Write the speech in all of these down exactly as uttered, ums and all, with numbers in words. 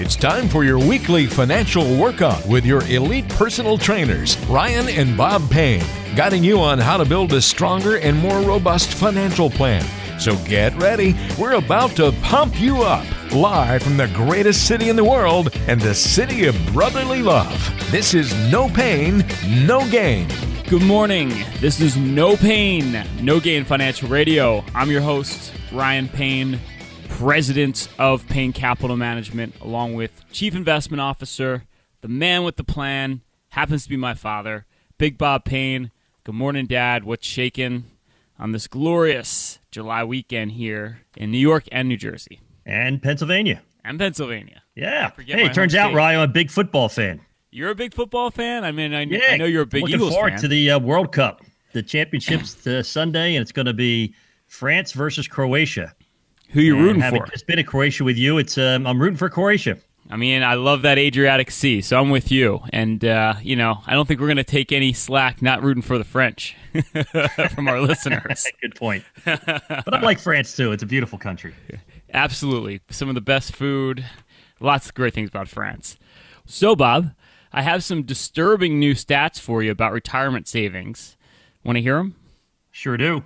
It's time for your weekly financial workout with your elite personal trainers, Ryan and Bob Payne, guiding you on how to build a stronger and more robust financial plan. So get ready. We're about to pump you up. Live from the greatest city in the world and the city of brotherly love. This is No Payne, No Gain. Good morning. This is No Payne, No Gain Financial Radio. I'm your host, Ryan Payne, president of Payne Capital Management, along with chief investment officer, the man with the plan, happens to be my father, Big Bob Payne. Good morning, Dad. What's shaking on this glorious July weekend here in New York and New Jersey? And Pennsylvania. And Pennsylvania. Yeah. Hey, it turns out, Ryan, I'm a big football fan. You're a big football fan? I mean, I, yeah, I know you're a big Eagles fan. Looking forward to the uh, World Cup. The championship's to Sunday, and it's going to be France versus Croatia. Who you rooting for? It's been in Croatia with you. It's um, I'm rooting for Croatia. I mean, I love that Adriatic Sea, so I'm with you. And, uh, you know, I don't think we're going to take any slack not rooting for the French from our listeners. Good point. But I like France, too. It's a beautiful country. Absolutely. Some of the best food. Lots of great things about France. So, Bob, I have some disturbing new stats for you about retirement savings. Want to hear them? Sure do.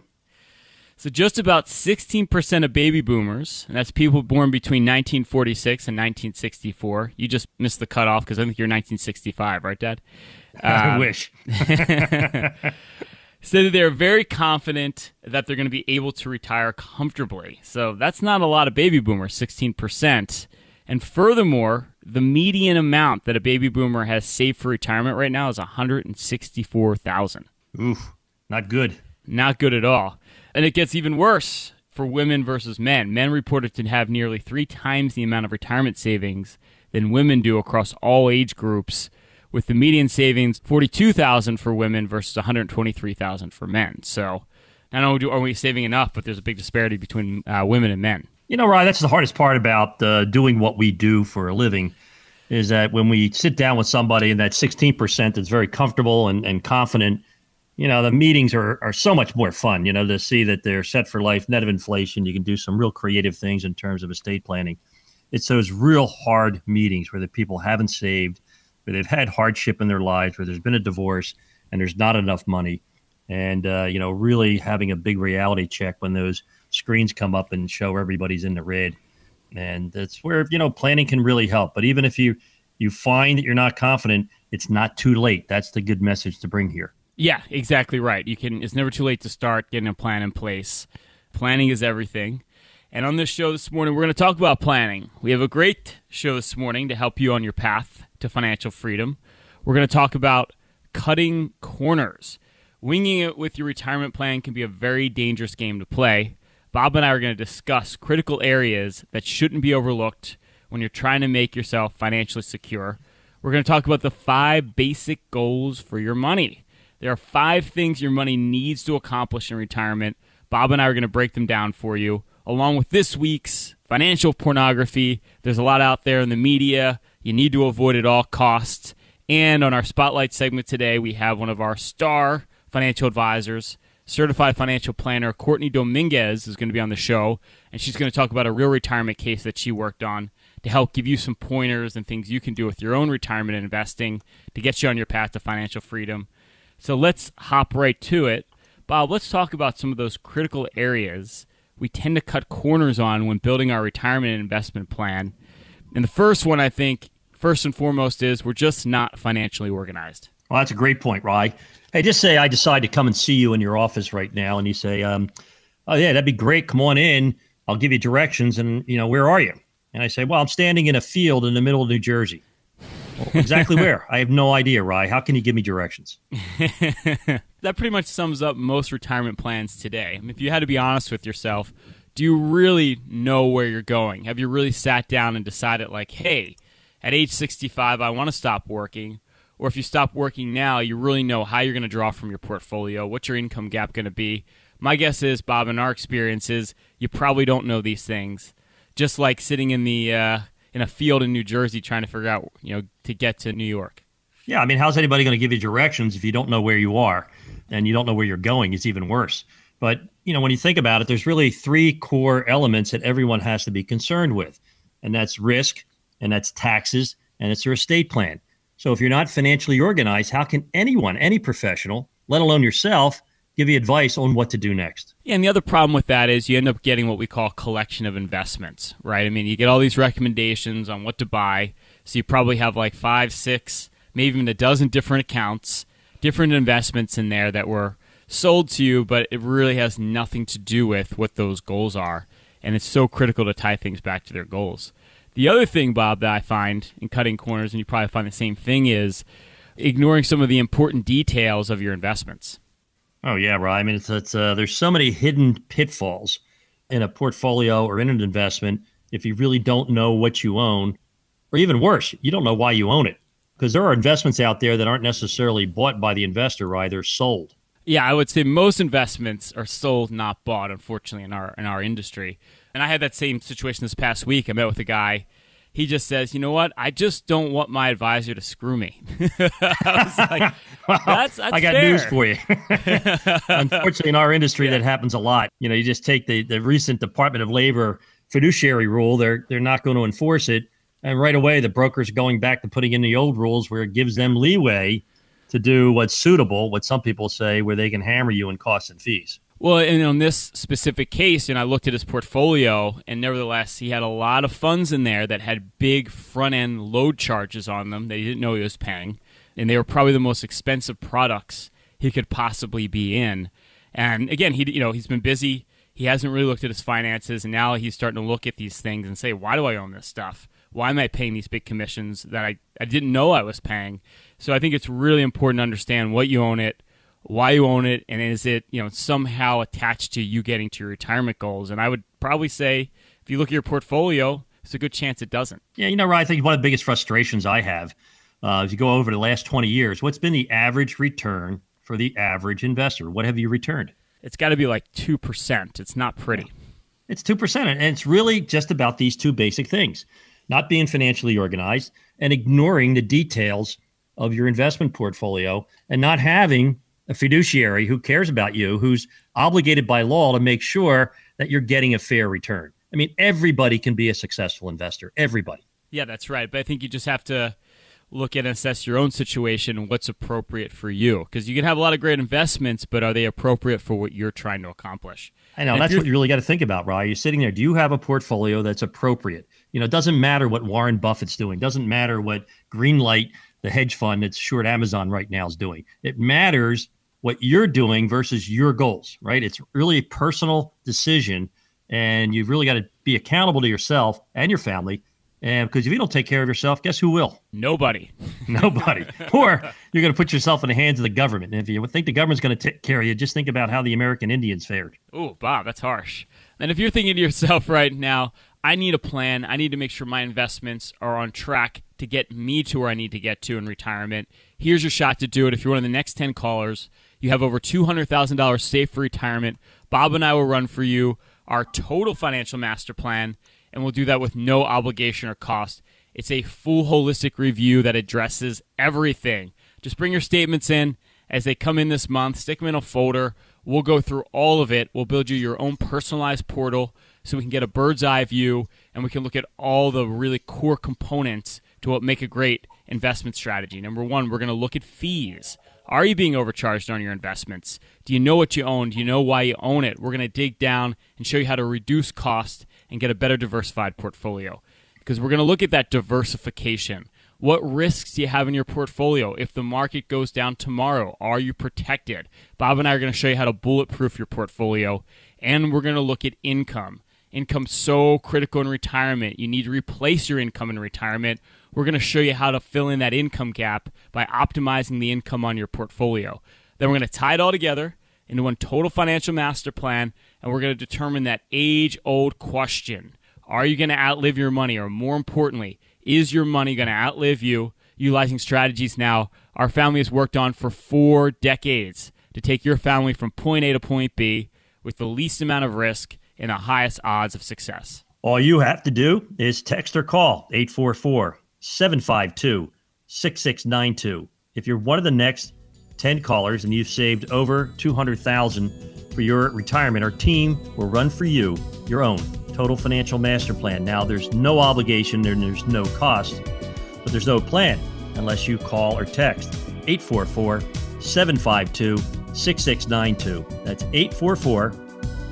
So just about sixteen percent of baby boomers, and that's people born between nineteen forty-six and nineteen sixty-four. You just missed the cutoff because I think you're nineteen sixty-five, right, Dad? Uh, I wish. So they're very confident that they're going to be able to retire comfortably. So that's not a lot of baby boomers, sixteen percent. And furthermore, the median amount that a baby boomer has saved for retirement right now is one hundred sixty-four thousand dollars. Oof, not good. Not good at all. And it gets even worse for women versus men. Men reported to have nearly three times the amount of retirement savings than women do across all age groups, with the median savings forty-two thousand dollars for women versus one hundred twenty-three thousand dollars for men. So not only are we saving enough, but there's a big disparity between uh, women and men. You know, Ryan, that's the hardest part about uh, doing what we do for a living, is that when we sit down with somebody and that sixteen percent that's very comfortable and, and confident, you know, the meetings are, are so much more fun, you know, to see that they're set for life, net of inflation. You can do some real creative things in terms of estate planning. It's those real hard meetings where the people haven't saved, where they've had hardship in their lives, where there's been a divorce and there's not enough money. And, uh, you know, really having a big reality check when those screens come up and show everybody's in the red. And that's where, you know, planning can really help. But even if you, you find that you're not confident, it's not too late. That's the good message to bring here. Yeah, exactly right. You can. It's never too late to start getting a plan in place. Planning is everything. And on this show this morning, we're going to talk about planning. We have a great show this morning to help you on your path to financial freedom. We're going to talk about cutting corners. Winging it with your retirement plan can be a very dangerous game to play. Bob and I are going to discuss critical areas that shouldn't be overlooked when you're trying to make yourself financially secure. We're going to talk about the five basic goals for your money. There are five things your money needs to accomplish in retirement. Bob and I are going to break them down for you, along with this week's financial pornography. There's a lot out there in the media. You need to avoid at all costs. And on our Spotlight segment today, we have one of our star financial advisors, certified financial planner Courtney Dominguez, is going to be on the show, and she's going to talk about a real retirement case that she worked on to help give you some pointers and things you can do with your own retirement and investing to get you on your path to financial freedom. So let's hop right to it. Bob, let's talk about some of those critical areas we tend to cut corners on when building our retirement and investment plan. And the first one, I think, first and foremost, is we're just not financially organized. Well, that's a great point, Rye. Hey, just say I decide to come and see you in your office right now, and you say, um, oh, yeah, that'd be great. Come on in. I'll give you directions, and, you know, where are you? And I say, well, I'm standing in a field in the middle of New Jersey. Well, exactly where? I have no idea, Rye. How can you give me directions? That pretty much sums up most retirement plans today. I mean, if you had to be honest with yourself, do you really know where you're going? Have you really sat down and decided, like, hey, at age sixty-five, I want to stop working? Or if you stop working now, you really know how you're going to draw from your portfolio, what your income gap going to be. My guess is, Bob, in our experiences, you probably don't know these things. Just like sitting in the... Uh, in a field in New Jersey trying to figure out, you know, to get to New York. Yeah, I mean, how's anybody going to give you directions if you don't know where you are and you don't know where you're going? It's even worse. But, you know, when you think about it, there's really three core elements that everyone has to be concerned with, and that's risk and that's taxes, and it's their estate plan. So if you're not financially organized, how can anyone, any professional, let alone yourself, give you advice on what to do next? Yeah, and the other problem with that is you end up getting what we call collection of investments, right? I mean, you get all these recommendations on what to buy. So you probably have like five, six, maybe even a dozen different accounts, different investments in there that were sold to you, but it really has nothing to do with what those goals are. And it's so critical to tie things back to their goals. The other thing, Bob, that I find in cutting corners, and you probably find the same thing, is ignoring some of the important details of your investments. Oh, yeah, right. I mean, it's, it's, uh, there's so many hidden pitfalls in a portfolio or in an investment if you really don't know what you own, or even worse, you don't know why you own it, because there are investments out there that aren't necessarily bought by the investor, right? They're sold. Yeah, I would say most investments are sold, not bought, unfortunately, in our in our industry. And I had that same situation this past week. I met with a guy. He just says, you know what? I just don't want my advisor to screw me. I was like, well, that's, that's I got fair. news for you. Unfortunately, in our industry, yeah. that happens a lot. You know, you just take the, the recent Department of Labor fiduciary rule. They're, they're not going to enforce it. And right away, the broker's going back to putting in the old rules where it gives them leeway to do what's suitable, what some people say, where they can hammer you in costs and fees. Well, and on this specific case, and you know, I looked at his portfolio, and nevertheless, he had a lot of funds in there that had big front-end load charges on them that he didn't know he was paying, and they were probably the most expensive products he could possibly be in. And again, he you know he's been busy. He hasn't really looked at his finances, and now he's starting to look at these things and say, why do I own this stuff? Why am I paying these big commissions that I, I didn't know I was paying? So I think it's really important to understand what you own it, why you own it, and is it, you know, somehow attached to you getting to your retirement goals? And I would probably say if you look at your portfolio, it's a good chance it doesn't. Yeah, you know, Ryan, I think one of the biggest frustrations I have uh, if you go over the last twenty years, what's been the average return for the average investor? What have you returned? It's got to be like two percent. It's not pretty. It's two percent, and it's really just about these two basic things: not being financially organized and ignoring the details of your investment portfolio, and not having a fiduciary who cares about you, who's obligated by law to make sure that you're getting a fair return. I mean, everybody can be a successful investor. Everybody. Yeah, that's right. But I think you just have to look at and assess your own situation and what's appropriate for you. Because you can have a lot of great investments, but are they appropriate for what you're trying to accomplish? I know. And that's what you really got to think about, Ryan. You're sitting there. Do you have a portfolio that's appropriate? You know, it doesn't matter what Warren Buffett's doing. It doesn't matter what Greenlight, the hedge fund that's short Amazon right now, is doing. It matters what you're doing versus your goals, right? It's really a personal decision, and you've really got to be accountable to yourself and your family. And because if you don't take care of yourself, guess who will? Nobody. Nobody. Or you're going to put yourself in the hands of the government. And if you think the government's going to take care of you, just think about how the American Indians fared. Oh, Bob, that's harsh. And if you're thinking to yourself right now, I need a plan. I need to make sure my investments are on track to get me to where I need to get to in retirement. Here's your shot to do it. If you're one of the next ten callers, you have over two hundred thousand dollars saved for retirement. Bob and I will run for you our total financial master plan, and we'll do that with no obligation or cost. It's a full holistic review that addresses everything. Just bring your statements in as they come in this month. Stick them in a folder. We'll go through all of it. We'll build you your own personalized portal so we can get a bird's eye view, and we can look at all the really core components to what make a great investment strategy. Number one, we're going to look at fees. Are you being overcharged on your investments? Do you know what you own? Do you know why you own it? We're going to dig down and show you how to reduce costs and get a better diversified portfolio, because we're going to look at that diversification. What risks do you have in your portfolio? If the market goes down tomorrow, are you protected? Bob and I are going to show you how to bulletproof your portfolio, and we're going to look at income. Income's so critical in retirement. You need to replace your income in retirement. We're going to show you how to fill in that income gap by optimizing the income on your portfolio. Then we're going to tie it all together into one total financial master plan, and we're going to determine that age-old question. Are you going to outlive your money? Or more importantly, is your money going to outlive you, utilizing strategies now our family has worked on for four decades to take your family from point A to point B with the least amount of risk and the highest odds of success? All you have to do is text or call eight four four, seven five two, six six nine two. If you're one of the next ten callers and you've saved over two hundred thousand dollars for your retirement, our team will run for you your own Total Financial Master Plan. Now, there's no obligation and there's no cost, but there's no plan unless you call or text eight four four, seven five two, six six nine two. That's eight four four,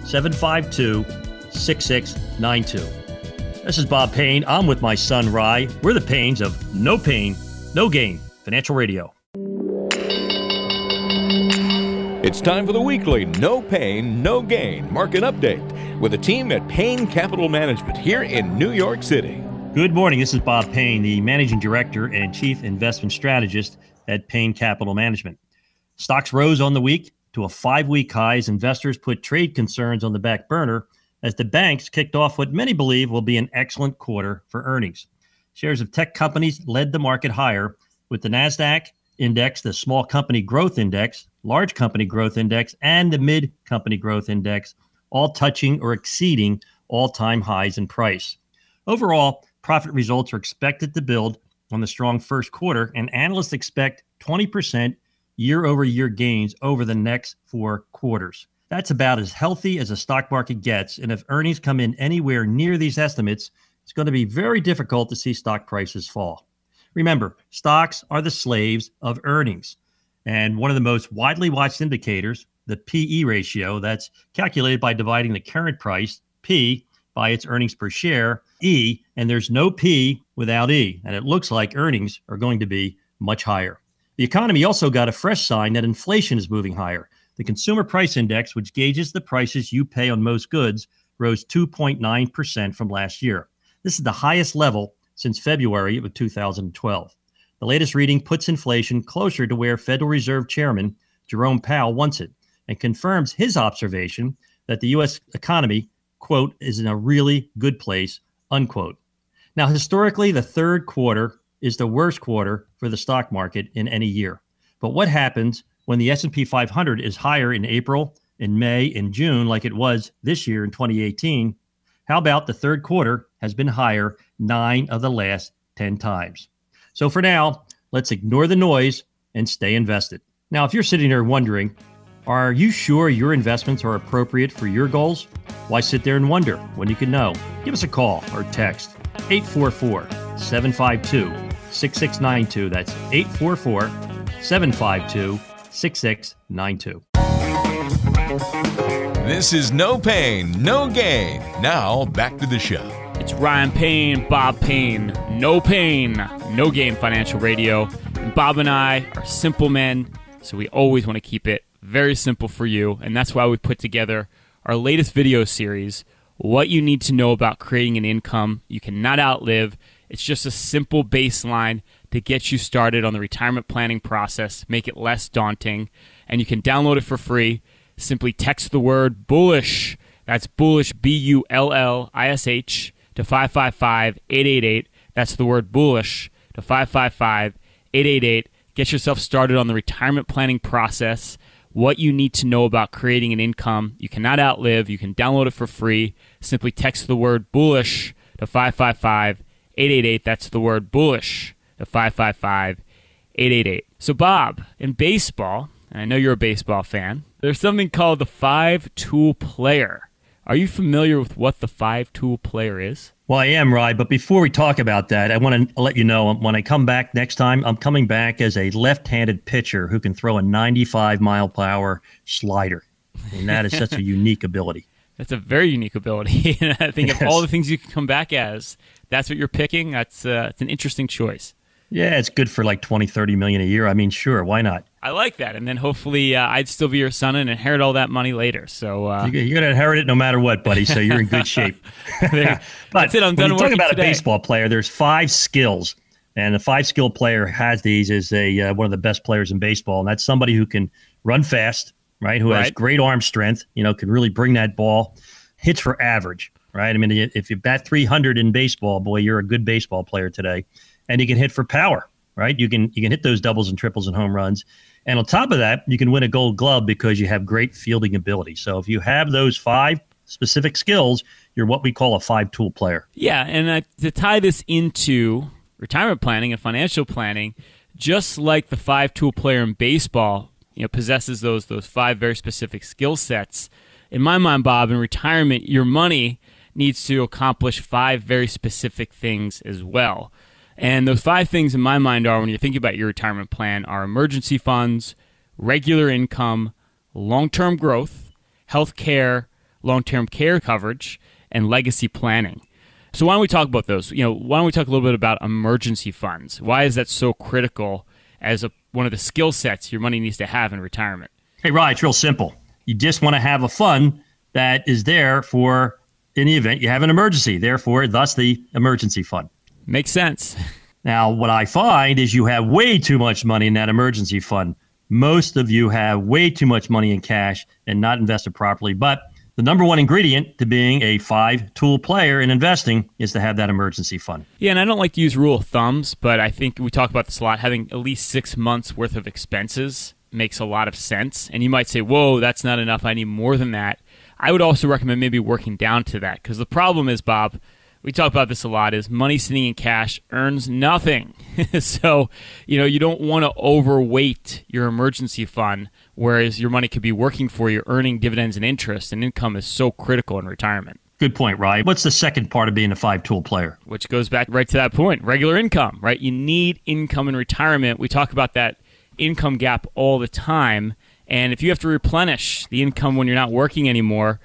seven five two, six six nine two. This is Bob Payne. I'm with my son, Rye. We're the Paynes of No Payne, No Gain Financial Radio. It's time for the weekly No Payne, No Gain market update with the team at Payne Capital Management here in New York City. Good morning. This is Bob Payne, the Managing Director and Chief Investment Strategist at Payne Capital Management. Stocks rose on the week to a five-week high as investors put trade concerns on the back burner as the banks kicked off what many believe will be an excellent quarter for earnings. Shares of tech companies led the market higher, with the NASDAQ index, the Small Company Growth Index, Large Company Growth Index, and the Mid Company Growth Index all touching or exceeding all-time highs in price. Overall, profit results are expected to build on the strong first quarter, and analysts expect twenty percent year-over-year gains over the next four quarters. That's about as healthy as the stock market gets, and if earnings come in anywhere near these estimates, it's going to be very difficult to see stock prices fall. Remember, stocks are the slaves of earnings, and one of the most widely watched indicators, the P E ratio, that's calculated by dividing the current price, P, by its earnings per share, E, and there's no P without E, and it looks like earnings are going to be much higher. The economy also got a fresh sign that inflation is moving higher. The Consumer Price Index, which gauges the prices you pay on most goods, rose two point nine percent from last year. This is the highest level since February of two thousand twelve. The latest reading puts inflation closer to where Federal Reserve Chairman Jerome Powell wants it and confirms his observation that the U S economy, quote, is in a really good place, unquote. Now, historically, the third quarter is the worst quarter for the stock market in any year. But what happens when the S and P five hundred is higher in April, in May, in June, like it was this year in twenty eighteen? How about the third quarter has been higher nine of the last ten times? So for now, let's ignore the noise and stay invested. Now, if you're sitting there wondering, are you sure your investments are appropriate for your goals? Why sit there and wonder when you can know? Give us a call or text eight four four, seven five two, six six nine two. That's eight four four, seven five two, six six nine two. This is No Payne, No Gain. Now, back to the show. It's Ryan Payne, Bob Payne, No Payne, No Gain Financial Radio. And Bob and I are simple men, so we always want to keep it very simple for you. And that's why we put together our latest video series, What You Need to Know About Creating an Income You Cannot Outlive. It's just a simple baseline to get you started on the retirement planning process, make it less daunting. And you can download it for free. Simply text the word bullish, that's bullish, B U L L I S H, to five five five, eight eight eight. That's the word bullish to five five five, eight eight eight. Get yourself started on the retirement planning process, what you need to know about creating an income you cannot outlive. You can download it for free. Simply text the word bullish to five five five, eight eight eight. That's the word bullish to five five five, eight eight eight. So Bob, in baseball, and I know you're a baseball fan, there's something called the five-tool player. Are you familiar with what the five-tool player is? Well, I am, Ryan, but before we talk about that, I want to let you know when I come back next time, I'm coming back as a left-handed pitcher who can throw a ninety-five mile per hour slider. And that is such a unique ability. That's a very unique ability. And I think yes. Of all the things you can come back as, that's what you're picking. That's uh, it's an interesting choice. Yeah, it's good for like twenty, thirty million a year. I mean, sure, why not? I like that. And then hopefully uh, I'd still be your son and inherit all that money later. So uh, you, you're going to inherit it no matter what, buddy. So you're in good shape. But that's it. I'm done. When you're talking about today, a baseball player, there's five skills. And the five-skill player has these as a uh, one of the best players in baseball. And that's somebody who can run fast, right, who right. has great arm strength, you know, can really bring that ball, hits for average, right? I mean, if you bat three hundred in baseball, boy, you're a good baseball player today. And you can hit for power, right? You can you can hit those doubles and triples and home runs. And on top of that, you can win a gold glove because you have great fielding ability. So if you have those five specific skills, you're what we call a five-tool player. Yeah, and uh, to tie this into retirement planning and financial planning, just like the five-tool player in baseball, you know, possesses those those five very specific skill sets, in my mind, Bob, in retirement, your money needs to accomplish five very specific things as well. And those five things in my mind are, when you're thinking about your retirement plan, are emergency funds, regular income, long-term growth, health care, long-term care coverage, and legacy planning. So why don't we talk about those? You know, why don't we talk a little bit about emergency funds? Why is that so critical as a, one of the skill sets your money needs to have in retirement? Hey, Ryan, it's real simple. You just want to have a fund that is there for any event you have an emergency. Therefore, thus the emergency fund. Makes sense. Now, what I find is you have way too much money in that emergency fund. Most of you have way too much money in cash and not invested properly. But the number one ingredient to being a five-tool player in investing is to have that emergency fund. Yeah, and I don't like to use rule of thumbs, but I think we talk about this a lot. Having at least six months' worth of expenses makes a lot of sense. And you might say, whoa, that's not enough. I need more than that. I would also recommend maybe working down to that, because the problem is, Bob, we talk about this a lot, is money sitting in cash earns nothing. So, you know, you don't want to overweight your emergency fund, whereas your money could be working for you, earning dividends and interest, and income is so critical in retirement. Good point, Ryan. What's the second part of being a five-tool player? Which goes back right to that point, regular income, right? You need income in retirement. We talk about that income gap all the time, and if you have to replenish the income when you're not working anymore,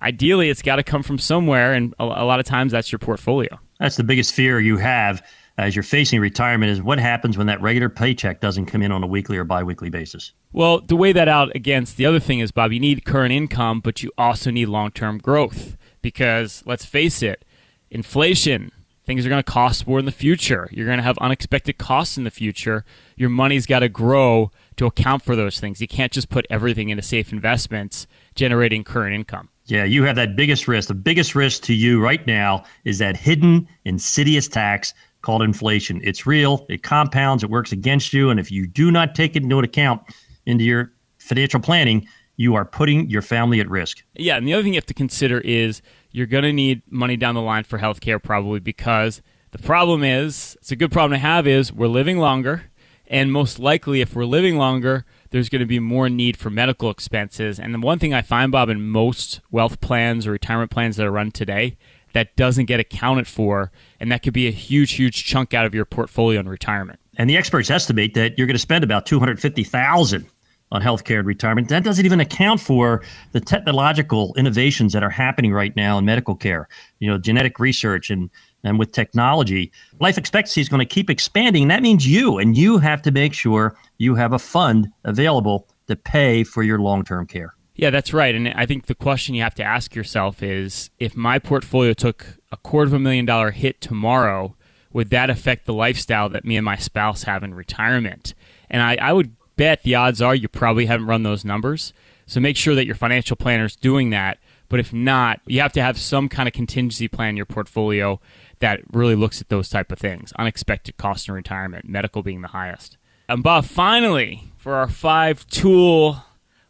ideally, it's got to come from somewhere, and a lot of times that's your portfolio. That's the biggest fear you have as you're facing retirement, is what happens when that regular paycheck doesn't come in on a weekly or biweekly basis. Well, to weigh that out against the other thing is, Bob, you need current income, but you also need long-term growth, because let's face it, inflation, things are going to cost more in the future. You're going to have unexpected costs in the future. Your money's got to grow to account for those things. You can't just put everything into safe investments generating current income. Yeah, you have that biggest risk. The biggest risk to you right now is that hidden, insidious tax called inflation. It's real. It compounds. It works against you. And if you do not take it into account into your financial planning, you are putting your family at risk. Yeah, and the other thing you have to consider is you're going to need money down the line for healthcare, probably, because the problem is, it's a good problem to have, is we're living longer. And most likely, if we're living longer, there's going to be more need for medical expenses. And the one thing I find, Bob, in most wealth plans or retirement plans that are run today, that doesn't get accounted for, and that could be a huge, huge chunk out of your portfolio in retirement. And the experts estimate that you're going to spend about two hundred fifty thousand dollars on healthcare in retirement. That doesn't even account for the technological innovations that are happening right now in medical care, you know, genetic research and And with technology, life expectancy is going to keep expanding. That means you, and you have to make sure you have a fund available to pay for your long-term care. Yeah, that's right. And I think the question you have to ask yourself is, if my portfolio took a quarter of a million dollar hit tomorrow, would that affect the lifestyle that me and my spouse have in retirement? And I, I would bet the odds are you probably haven't run those numbers. So make sure that your financial planner is doing that. But if not, you have to have some kind of contingency plan in your portfolio that really looks at those type of things, unexpected costs in retirement, medical being the highest. And Bob, finally, for our five-tool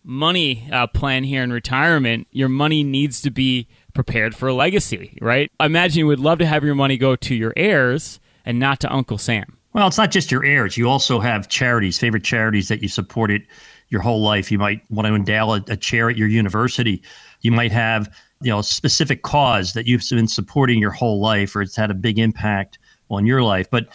money uh, plan here in retirement, your money needs to be prepared for a legacy, right? I imagine you would love to have your money go to your heirs and not to Uncle Sam. Well, it's not just your heirs. You also have charities, favorite charities that you supported your whole life. You might want to endow a, a chair at your university. You might have, you know, a specific cause that you've been supporting your whole life, or it's had a big impact on your life. But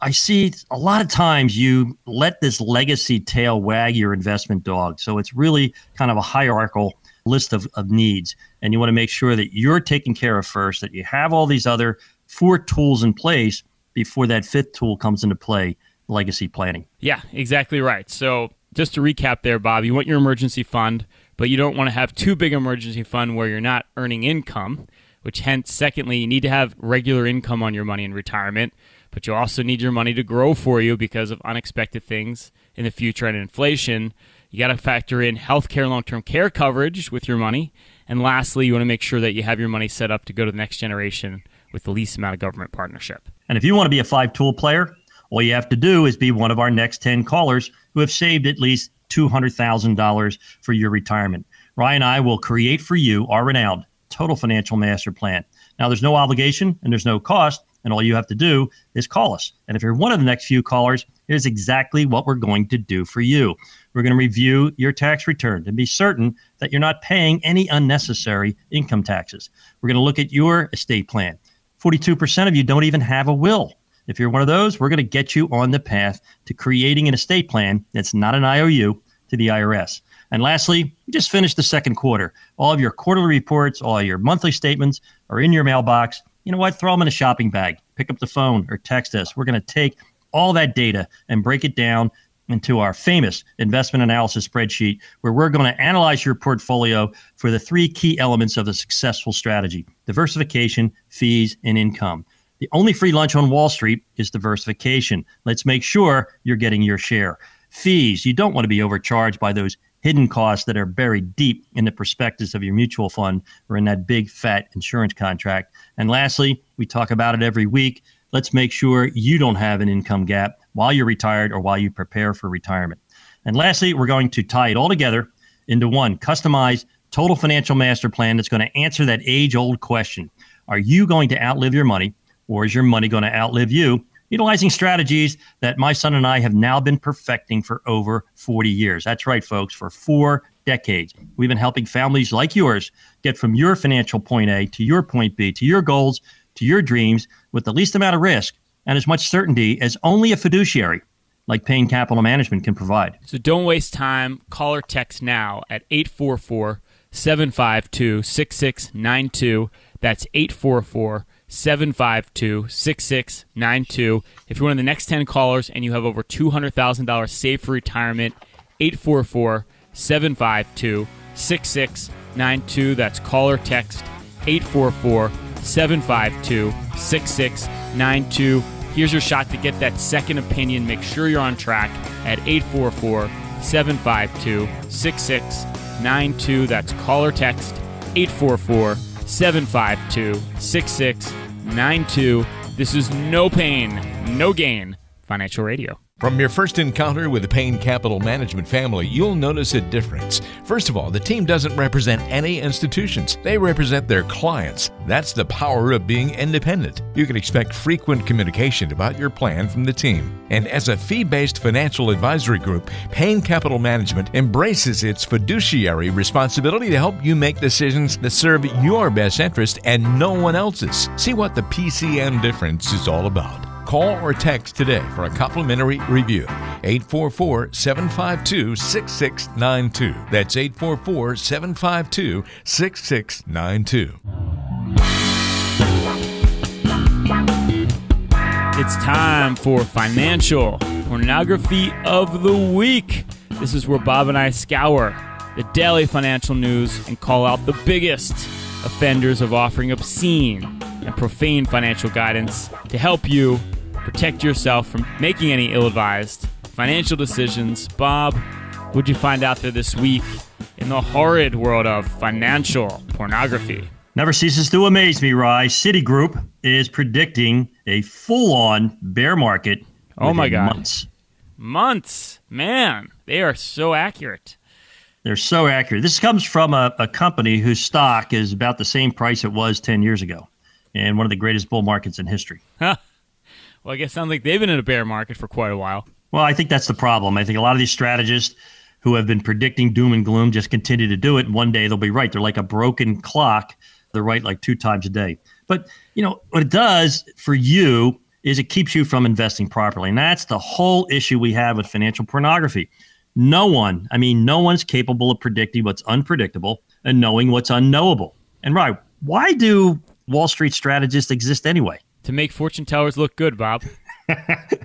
I see a lot of times you let this legacy tail wag your investment dog. So it's really kind of a hierarchical list of, of needs. And you want to make sure that you're taken care of first, that you have all these other four tools in place before that fifth tool comes into play, legacy planning. Yeah, exactly right. So just to recap there, Bob, you want your emergency fund, but you don't want to have too big an emergency fund where you're not earning income, which hence, secondly, you need to have regular income on your money in retirement, but you also need your money to grow for you because of unexpected things in the future and inflation. You got to factor in healthcare, long-term care coverage with your money. And lastly, you want to make sure that you have your money set up to go to the next generation with the least amount of government partnership. And if you want to be a five-tool player, all you have to do is be one of our next ten callers who have saved at least two hundred thousand dollars for your retirement. Ryan and I will create for you our renowned Total Financial Master Plan. Now, there's no obligation and there's no cost. And all you have to do is call us. And if you're one of the next few callers, here's exactly what we're going to do for you. We're going to review your tax return to be certain that you're not paying any unnecessary income taxes. We're going to look at your estate plan. forty-two percent of you don't even have a will. If you're one of those, we're going to get you on the path to creating an estate plan that's not an I O U to the I R S. And lastly, we just finished the second quarter. All of your quarterly reports, all your monthly statements are in your mailbox. You know what? Throw them in a shopping bag. Pick up the phone or text us. We're going to take all that data and break it down into our famous investment analysis spreadsheet, where we're going to analyze your portfolio for the three key elements of a successful strategy: diversification, fees, and income. The only free lunch on Wall Street is diversification. Let's make sure you're getting your share. Fees, you don't want to be overcharged by those hidden costs that are buried deep in the prospectus of your mutual fund or in that big fat insurance contract. And lastly, we talk about it every week. Let's make sure you don't have an income gap while you're retired or while you prepare for retirement. And lastly, we're going to tie it all together into one customized total financial master plan that's going to answer that age-old question. Are you going to outlive your money, or is your money going to outlive you? Utilizing strategies that my son and I have now been perfecting for over forty years. That's right, folks, for four decades. We've been helping families like yours get from your financial point A to your point B, to your goals, to your dreams, with the least amount of risk and as much certainty as only a fiduciary like Payne Capital Management can provide. So don't waste time. Call or text now at eight four four, seven five two, six six nine two. That's eight four four, seven five two, six six nine two. If you're one of the next ten callers and you have over two hundred thousand dollars saved for retirement, eight four four, seven five two, six six nine two. That's call or text eight four four, seven five two, six six nine two. Here's your shot to get that second opinion. Make sure you're on track at eight four four, seven five two, six six nine two. That's call or text eight four four, seven five two, six six nine two. This is No Payne, No Gain Financial Radio. From your first encounter with the Payne Capital Management family, you'll notice a difference. First of all, the team doesn't represent any institutions. They represent their clients. That's the power of being independent. You can expect frequent communication about your plan from the team. And as a fee-based financial advisory group, Payne Capital Management embraces its fiduciary responsibility to help you make decisions that serve your best interest and no one else's. See what the P C M difference is all about. Call or text today for a complimentary review. eight four four, seven five two, six six nine two. That's eight four four, seven five two, six six nine two. It's time for Financial Pornography of the Week. This is where Bob and I scour the daily financial news and call out the biggest offenders of offering obscene and profane financial guidance to help you protect yourself from making any ill-advised financial decisions. Bob, what'd you find out there this week in the horrid world of financial pornography? Never ceases to amaze me, Rye. Citigroup is predicting a full-on bear market. Oh my God! Months, months, man, they are so accurate. They're so accurate. This comes from a, a company whose stock is about the same price it was ten years ago, and one of the greatest bull markets in history. Huh. Well, I guess it sounds like they've been in a bear market for quite a while. Well, I think that's the problem. I think a lot of these strategists who have been predicting doom and gloom just continue to do it, and one day they'll be right. They're like a broken clock. They're right like two times a day. But, you know, what it does for you is it keeps you from investing properly, and that's the whole issue we have with financial pornography. No one, I mean, no one's capable of predicting what's unpredictable and knowing what's unknowable. And, right, why do Wall Street strategists exist anyway? To make fortune tellers look good, Bob.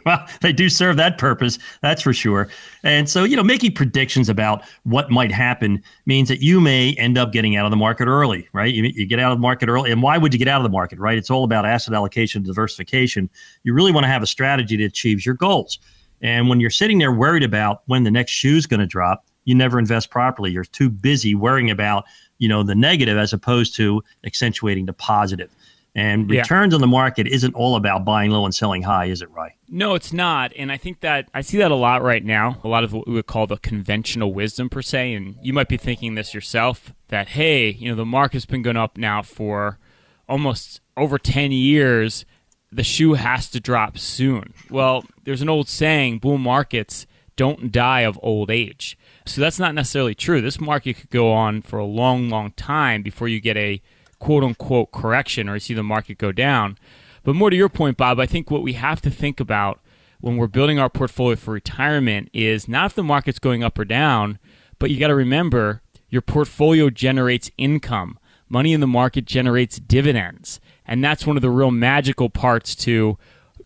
Well, they do serve that purpose, that's for sure. And so, you know, making predictions about what might happen means that you may end up getting out of the market early, right? You, you get out of the market early. And why would you get out of the market, right? It's all about asset allocation, diversification. You really want to have a strategy that achieves your goals. And when you're sitting there worried about when the next shoe's going to drop, you never invest properly. You're too busy worrying about, you know, the negative as opposed to accentuating the positive. And returns yeah. on the market isn't all about buying low and selling high, is it, Ryan? No, it's not. And I think that I see that a lot right now, a lot of what we would call the conventional wisdom, per se. And you might be thinking this yourself, that, hey, you know, the market's been going up now for almost over ten years. the shoe has to drop soon. Well, there's an old saying, bull markets don't die of old age. So that's not necessarily true. This market could go on for a long, long time before you get a quote-unquote correction or you see the market go down. But more to your point, Bob, I think what we have to think about when we're building our portfolio for retirement is not if the market's going up or down, but you got to remember your portfolio generates income. Money in the market generates dividends. And that's one of the real magical parts to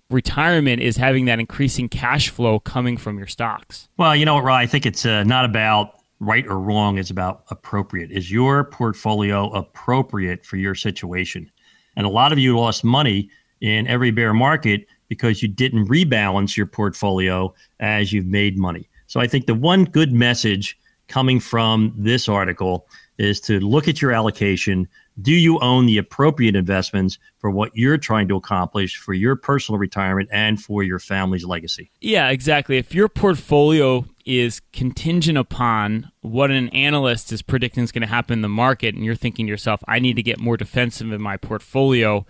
retirement, is having that increasing cash flow coming from your stocks. Well, you know what, Ryan, I think it's uh, not about right or wrong. It's about appropriate. Is your portfolio appropriate for your situation? And a lot of you lost money in every bear market because you didn't rebalance your portfolio as you've made money. So I think the one good message coming from this article is to look at your allocation. Do you own the appropriate investments for what you're trying to accomplish for your personal retirement and for your family's legacy? Yeah, exactly. If your portfolio is contingent upon what an analyst is predicting is going to happen in the market, and you're thinking to yourself, I need to get more defensive in my portfolio,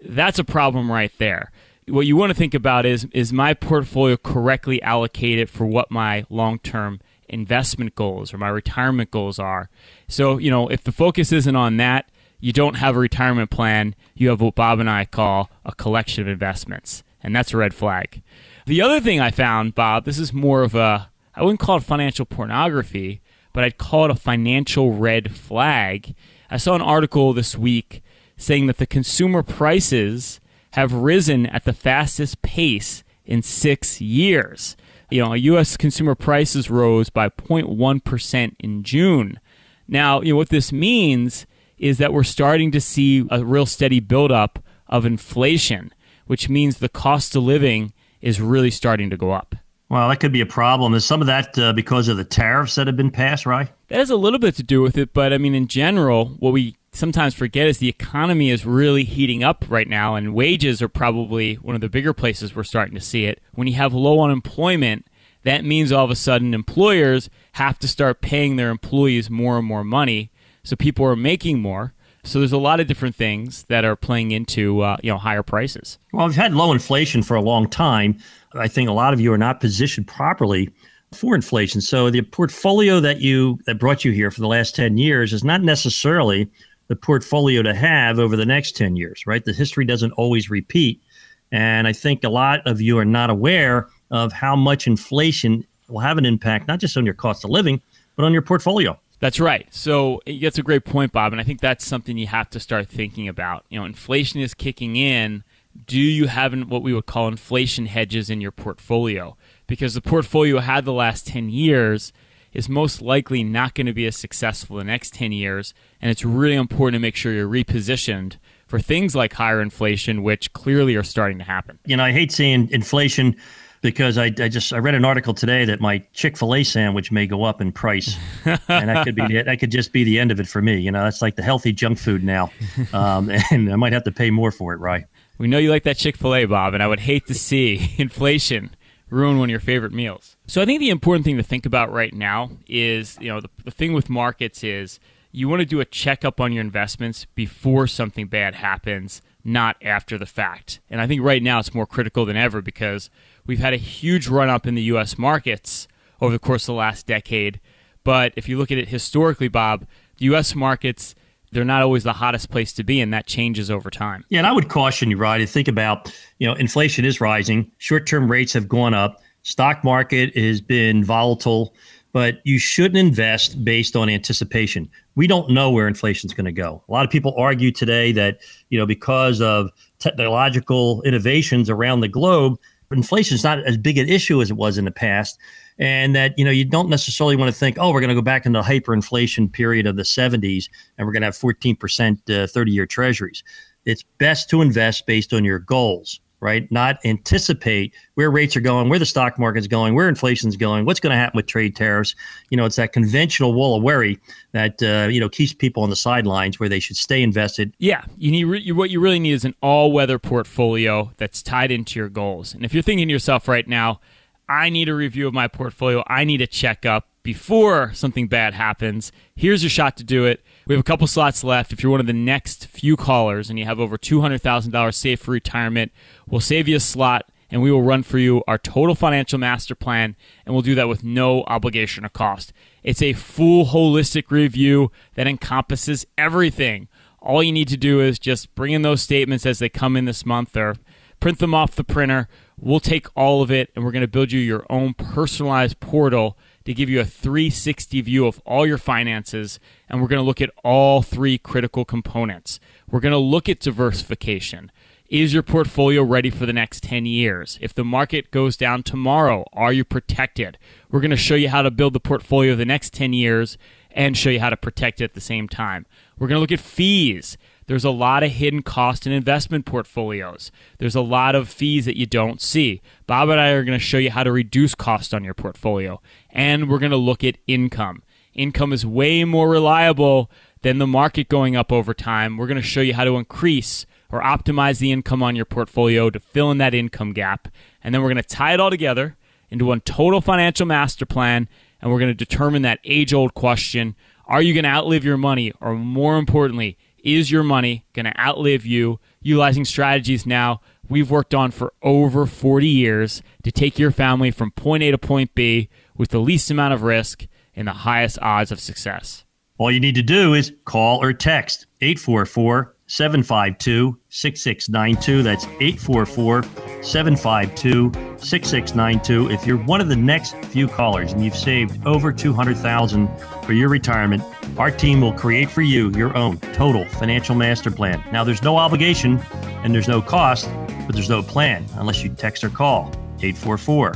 that's a problem right there. What you want to think about is, is my portfolio correctly allocated for what my long-term investment goals or my retirement goals are? So, you know, if the focus isn't on that, you don't have a retirement plan. You have what Bob and I call a collection of investments, and that's a red flag. The other thing I found, Bob, this is more of a, I wouldn't call it financial pornography, but I'd call it a financial red flag. I saw an article this week saying that the consumer prices have risen at the fastest pace in six years. You know, U S consumer prices rose by zero point one percent in June. Now, you know, what this means is that we're starting to see a real steady buildup of inflation, which means the cost of living is really starting to go up. Well, that could be a problem. Is some of that uh, because of the tariffs that have been passed, right? That has a little bit to do with it, but I mean, in general, what we sometimes forget is the economy is really heating up right now, and wages are probably one of the bigger places we're starting to see it. When you have low unemployment, that means all of a sudden employers have to start paying their employees more and more money, so people are making more. So there's a lot of different things that are playing into uh, you know, higher prices. Well, we've had low inflation for a long time. I think a lot of you are not positioned properly for inflation. So the portfolio that you that brought you here for the last ten years is not necessarily the portfolio to have over the next ten years, right? The history doesn't always repeat. And I think a lot of you are not aware of how much inflation will have an impact, not just on your cost of living, but on your portfolio. That's right. So that's a great point, Bob. And I think that's something you have to start thinking about. You know, inflation is kicking in. Do you have what we would call inflation hedges in your portfolio? Because the portfolio had the last ten years is most likely not going to be as successful the next ten years. And it's really important to make sure you're repositioned for things like higher inflation, which clearly are starting to happen. You know, I hate seeing inflation, because I, I just I read an article today that my Chick-fil-A sandwich may go up in price, and that could be that could just be the end of it for me. You know, that's like the healthy junk food now, um, and I might have to pay more for it, right? We know you like that Chick-fil-A, Bob, and I would hate to see inflation ruin one of your favorite meals. So I think the important thing to think about right now is, you know, the, the thing with markets is you want to do a checkup on your investments before something bad happens, not after the fact. And I think right now it's more critical than ever, because we've had a huge run-up in the U S markets over the course of the last decade. But if you look at it historically, Bob, the U S markets, they're not always the hottest place to be, and that changes over time. Yeah, and I would caution you, Ryan, to think about, you know, inflation is rising. Short-term rates have gone up. Stock market has been volatile. But you shouldn't invest based on anticipation. We don't know where inflation's going to go. A lot of people argue today that, you know, because of technological innovations around the globe, inflation is not as big an issue as it was in the past. And that, you know, you don't necessarily want to think, oh, we're going to go back into the hyperinflation period of the seventies and we're going to have fourteen percent thirty-year uh, treasuries. It's best to invest based on your goals, right? Not anticipate where rates are going, where the stock market's going, where inflation's going, what's going to happen with trade tariffs. You know, it's that conventional wall of worry that, uh, you know, keeps people on the sidelines where they should stay invested. Yeah. You need re- what you really need is an all-weather portfolio that's tied into your goals. And if you're thinking to yourself right now, I need a review of my portfolio, I need a checkup, before something bad happens. Here's your shot to do it. We have a couple slots left. If you're one of the next few callers and you have over two hundred thousand dollars saved for retirement, we'll save you a slot and we will run for you our total financial master plan, and we'll do that with no obligation or cost. It's a full holistic review that encompasses everything. All you need to do is just bring in those statements as they come in this month or print them off the printer. We'll take all of it, and we're going to build you your own personalized portal to give you a three sixty view of all your finances, and we're going to look at all three critical components. We're going to look at diversification. Is your portfolio ready for the next ten years? If the market goes down tomorrow, are you protected? We're going to show you how to build the portfolio the next ten years and show you how to protect it at the same time. We're going to look at fees. There's a lot of hidden cost in investment portfolios. There's a lot of fees that you don't see. Bob and I are going to show you how to reduce cost on your portfolio. And we're going to look at income. Income is way more reliable than the market going up over time. We're going to show you how to increase or optimize the income on your portfolio to fill in that income gap. And then we're going to tie it all together into one total financial master plan. And we're going to determine that age-old question, are you going to outlive your money? Or more importantly, is your money going to outlive you, utilizing strategies now we've worked on for over forty years to take your family from point A to point B with the least amount of risk and the highest odds of success? All you need to do is call or text eight four four, seven five two, six six nine two. That's eight four four, seven five two, six six nine two. If you're one of the next few callers and you've saved over two hundred thousand dollars for your retirement, our team will create for you your own total financial master plan. Now, there's no obligation and there's no cost, but there's no plan unless you text or call eight four four,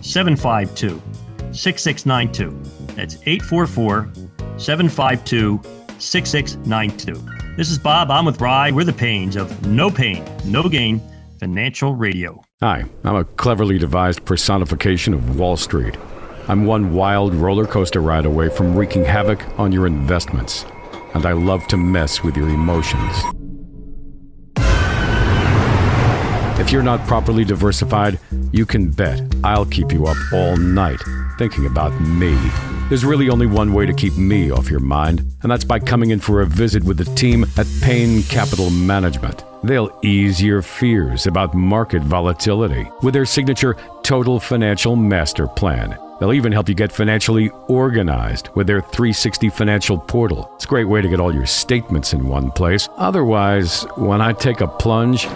seven five two, six six nine two. That's eight four four, seven five two, six six nine two. This is Bob. I'm with Rye. We're the Paynes of No Payne, No Gain Financial Radio. Hi, I'm a cleverly devised personification of Wall Street. I'm one wild roller coaster ride away from wreaking havoc on your investments. And I love to mess with your emotions. If you're not properly diversified, you can bet I'll keep you up all night thinking about me. There's really only one way to keep me off your mind, and that's by coming in for a visit with the team at Payne Capital Management. They'll ease your fears about market volatility with their signature Total Financial Master Plan. They'll even help you get financially organized with their three sixty Financial Portal. It's a great way to get all your statements in one place. Otherwise, when I take a plunge,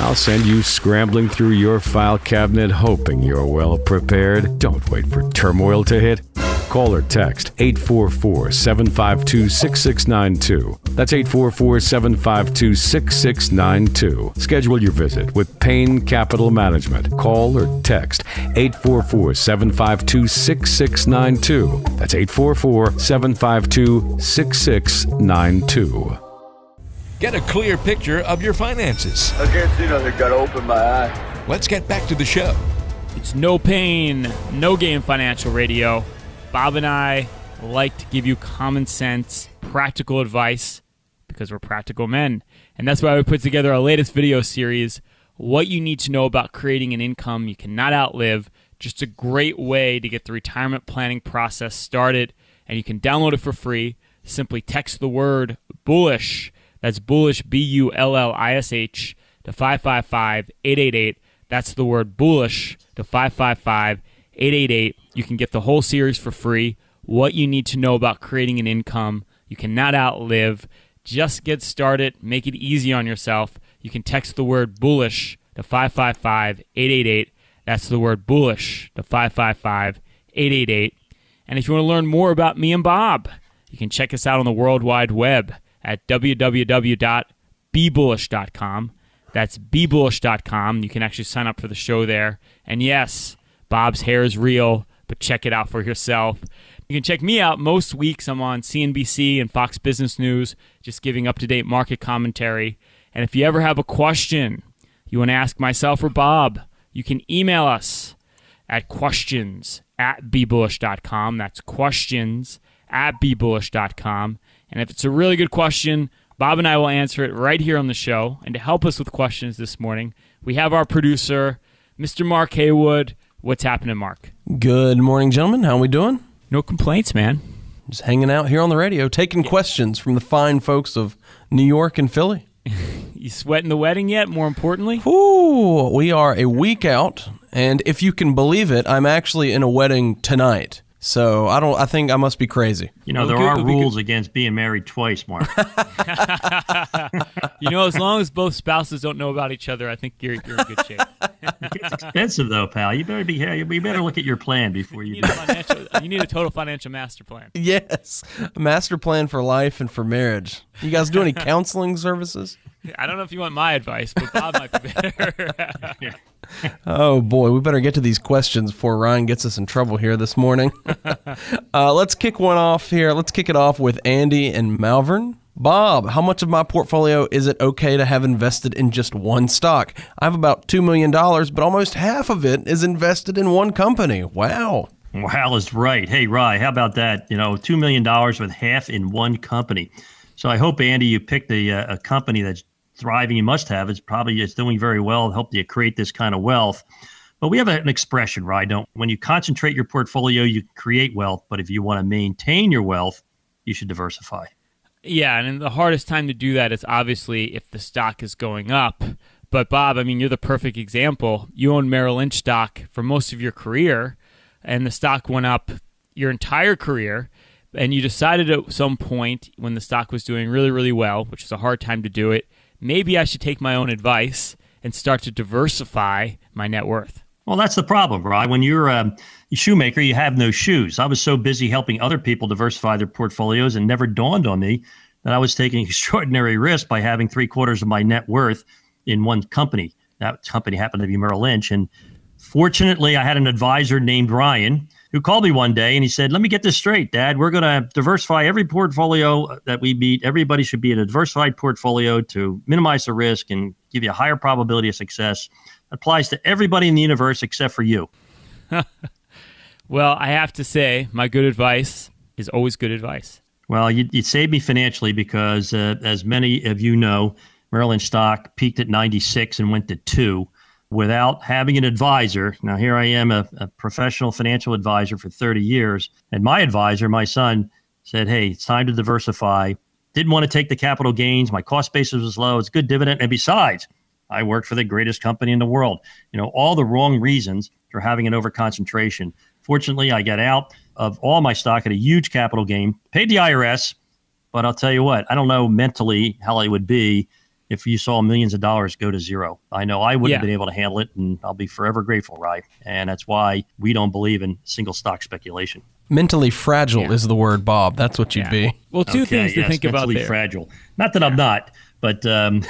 I'll send you scrambling through your file cabinet, hoping you're well prepared. Don't wait for turmoil to hit. Call or text eight four four, seven five two, six six nine two. That's eight four four, seven five two, six six nine two. Schedule your visit with Payne Capital Management. Call or text eight four four, seven five two, six six nine two. That's eight four four, seven five two, six six nine two. Get a clear picture of your finances. I can't see nothing. Got to open my eye. Let's get back to the show. It's No Payne, No Gain Financial Radio. Bob and I like to give you common sense, practical advice, because we're practical men. And that's why we put together our latest video series, What You Need to Know About Creating an Income You Cannot Outlive. Just a great way to get the retirement planning process started. And you can download it for free. Simply text the word bullish. That's bullish, B U L L I S H, to five five five, eight eight eight. That's the word bullish to five five five, eight eight eight. You can get the whole series for free. What you need to know about creating an income you cannot outlive. Just get started. Make it easy on yourself. You can text the word bullish to five five five, eight eight eight. That's the word bullish to five five five, eight eight eight. And if you want to learn more about me and Bob, you can check us out on the World Wide Web at w w w dot be bullish dot com. That's be bullish dot com. You can actually sign up for the show there. And yes, Bob's hair is real, but check it out for yourself. You can check me out most weeks. I'm on C N B C and Fox Business News, just giving up-to-date market commentary. And if you ever have a question you want to ask myself or Bob, you can email us at questions at be bullish dot com. That's questions at be bullish dot com. And if it's a really good question, Bob and I will answer it right here on the show. And to help us with questions this morning, we have our producer, Mister Mark Haywood, What's happening, Mark? Good morning, gentlemen. How are we doing? No complaints, man. Just hanging out here on the radio, taking yeah. questions from the fine folks of New York and Philly. You sweating the wedding yet, more importantly? Ooh, we are a week out, and if you can believe it, I'm actually in a wedding tonight. So I don't. I think I must be crazy. You know, there good, are rules be against being married twice, Mark. You know, as long as both spouses don't know about each other, I think you're, you're in good shape. It's expensive, though, pal. You better be here. You better look at your plan before you. You need, a financial, you need a total financial master plan. Yes, a master plan for life and for marriage. You guys do any counseling services? I don't know if you want my advice, but Bob might be better. Yeah. Oh, boy. We better get to these questions before Ryan gets us in trouble here this morning. uh, let's kick one off here. Let's kick it off with Andy and Malvern. Bob, how much of my portfolio is it okay to have invested in just one stock? I have about two million dollars, but almost half of it is invested in one company. Wow. Wow is right. Hey, Rye, how about that? You know, two million dollars with half in one company. So I hope, Andy, you picked a, a company that's thriving. You must have. It's probably it's doing very well. Helped you create this kind of wealth. But we have an expression, right? Don't when you concentrate your portfolio, you create wealth. But if you want to maintain your wealth, you should diversify. Yeah, and the hardest time to do that is obviously if the stock is going up. But Bob, I mean, you're the perfect example. You own Merrill Lynch stock for most of your career, and the stock went up your entire career. And you decided at some point when the stock was doing really, really well, which is a hard time to do it, maybe I should take my own advice and start to diversify my net worth. Well, that's the problem, Rod. When you're a shoemaker, you have no shoes. I was so busy helping other people diversify their portfolios and never dawned on me that I was taking extraordinary risk by having three quarters of my net worth in one company. That company happened to be Merrill Lynch. And fortunately, I had an advisor named Ryan who called me one day and he said, let me get this straight, Dad. We're going to diversify every portfolio that we meet. Everybody should be in a diversified portfolio to minimize the risk and give you a higher probability of success. It applies to everybody in the universe except for you. Well, I have to say my good advice is always good advice. Well, you, you saved me financially because uh, as many of you know, Merrill Lynch stock peaked at ninety-six and went to two. Without having an advisor. Now, here I am, a, a professional financial advisor for thirty years. And my advisor, my son, said, hey, it's time to diversify. Didn't want to take the capital gains. My cost basis was low. It's a good dividend. And besides, I worked for the greatest company in the world. You know, all the wrong reasons for having an overconcentration. Fortunately, I got out of all my stock at a huge capital gain, paid the I R S. But I'll tell you what, I don't know mentally how I would be if you saw millions of dollars go to zero. I know I wouldn't yeah. have been able to handle it, and I'll be forever grateful, right? And that's why we don't believe in single stock speculation. Mentally fragile yeah. is the word, Bob. That's what you'd yeah. be. Well, two okay, things to yes, think about there. Mentally fragile. Not that yeah. I'm not, but um,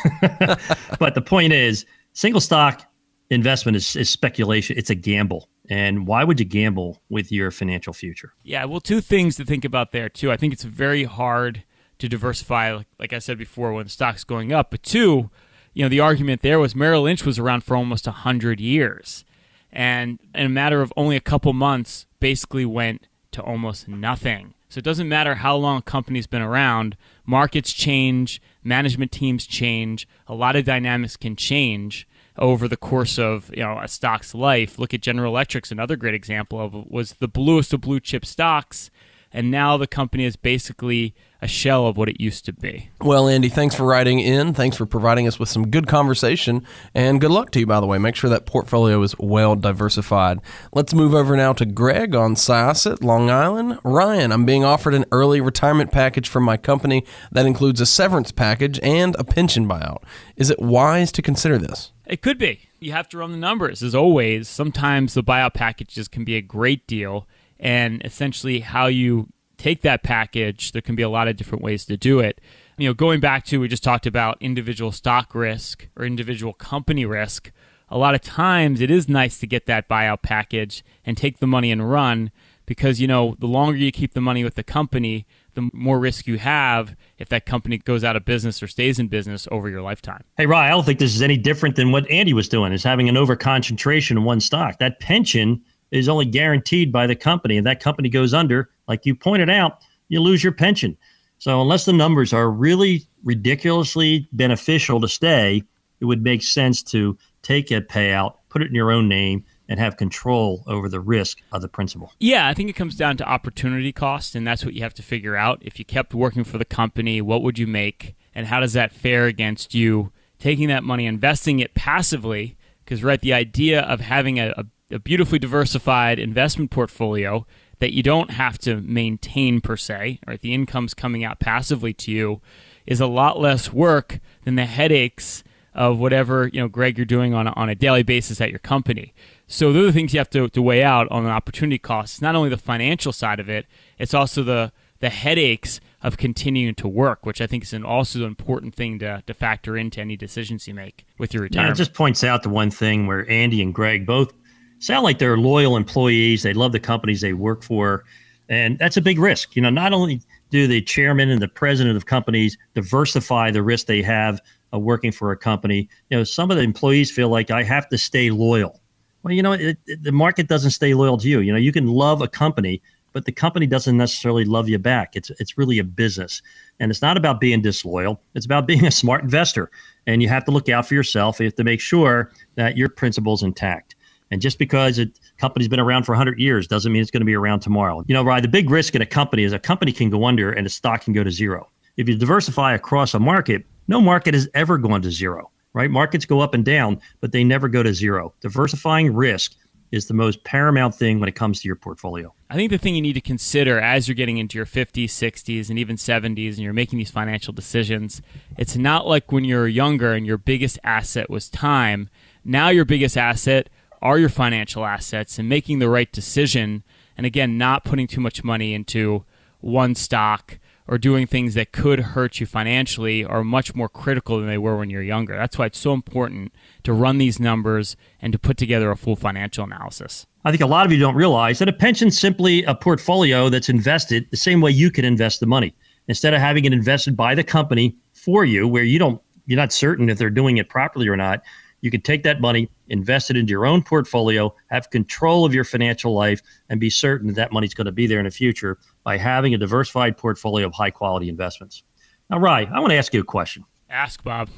but the point is, single stock investment is, is speculation. It's a gamble. And why would you gamble with your financial future? Yeah, well, two things to think about there, too. I think it's very hard to diversify, like, like I said before, when the stock's going up. But two, you know, the argument there was Merrill Lynch was around for almost one hundred years. And in a matter of only a couple months, basically went to almost nothing. So it doesn't matter how long a company's been around. Markets change, management teams change, a lot of dynamics can change over the course of, you know, a stock's life. Look at General Electric's, another great example of it, was the bluest of blue chip stocks. And now the company is basically a shell of what it used to be. Well, Andy, thanks for writing in. Thanks for providing us with some good conversation. And good luck to you, by the way. Make sure that portfolio is well diversified. Let's move over now to Greg on Syosset, Long Island. Ryan, I'm being offered an early retirement package from my company that includes a severance package and a pension buyout. Is it wise to consider this? It could be. You have to run the numbers, as always. Sometimes the buyout packages can be a great deal. And essentially how you take that package, there can be a lot of different ways to do it. You know, going back to, we just talked about individual stock risk or individual company risk. A lot of times it is nice to get that buyout package and take the money and run because, you know, the longer you keep the money with the company, the more risk you have if that company goes out of business or stays in business over your lifetime. Hey, Ryan, I don't think this is any different than what Andy was doing, is having an overconcentration in one stock. That pension is only guaranteed by the company, and that company goes under, like you pointed out, you lose your pension. So unless the numbers are really ridiculously beneficial to stay, it would make sense to take a payout, put it in your own name, and have control over the risk of the principal? Yeah, I think it comes down to opportunity cost, and that's what you have to figure out. If you kept working for the company, what would you make, and how does that fare against you taking that money, investing it passively? Because, right, the idea of having a, a, a beautifully diversified investment portfolio that you don't have to maintain per se, right? The income's coming out passively to you, is a lot less work than the headaches of whatever, you know, Greg, you're doing on a, on a daily basis at your company. So those are the things you have to, to weigh out on an opportunity cost. It's not only the financial side of it, it's also the the headaches of continuing to work, which I think is an also important thing to, to factor into any decisions you make with your retirement. Yeah, it just points out the one thing where Andy and Greg both sound like they're loyal employees. They love the companies they work for. And that's a big risk. You know, not only do the chairman and the president of companies diversify the risk they have of working for a company, you know, some of the employees feel like I have to stay loyal. Well, you know, it, it, the market doesn't stay loyal to you. You know, you can love a company, but the company doesn't necessarily love you back. It's it's really a business. And it's not about being disloyal. It's about being a smart investor. And you have to look out for yourself. You have to make sure that your principle's intact. And just because a company's been around for one hundred years doesn't mean it's going to be around tomorrow. You know, Ryan, the big risk in a company is a company can go under and a stock can go to zero. If you diversify across a market, no market has ever gone to zero, right? Markets go up and down, but they never go to zero. Diversifying risk is the most paramount thing when it comes to your portfolio. I think the thing you need to consider as you're getting into your fifties, sixties, and even seventies, and you're making these financial decisions, it's not like when you're younger and your biggest asset was time. Now your biggest asset are your financial assets, and making the right decision, and again, not putting too much money into one stock or doing things that could hurt you financially are much more critical than they were when you're younger. That's why it's so important to run these numbers and to put together a full financial analysis. I think a lot of you don't realize that a pension's simply a portfolio that's invested the same way you can invest the money. Instead of having it invested by the company for you, where you don't, you're not certain if they're doing it properly or not, you can take that money, invest it into your own portfolio, have control of your financial life, and be certain that that money's going to be there in the future by having a diversified portfolio of high-quality investments. Now, Rye, I want to ask you a question. Ask, Bob.